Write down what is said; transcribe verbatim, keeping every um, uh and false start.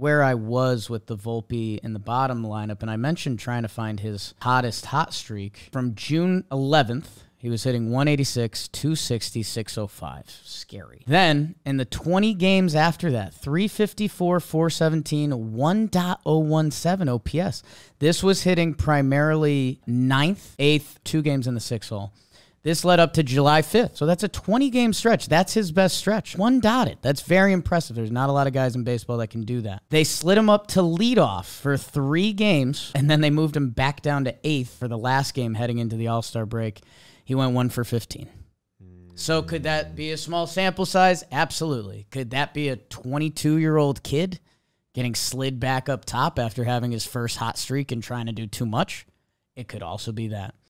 where I was with the Volpe in the bottom lineup, and I mentioned trying to find his hottest hot streak. From June eleventh, he was hitting one eighty-six, two sixty, six oh five. Scary. Then, in the twenty games after that, three fifty-four, four seventeen, one point oh one seven O P S. This was hitting primarily ninth, eighth, two games in the six hole. This led up to July fifth. So that's a twenty-game stretch. That's his best stretch. One dotted. That's very impressive. There's not a lot of guys in baseball that can do that. They slid him up to leadoff for three games, and then they moved him back down to eighth for the last game heading into the All-Star break. He went one for fifteen. So could that be a small sample size? Absolutely. Could that be a twenty-two-year-old kid getting slid back up top after having his first hot streak and trying to do too much? It could also be that.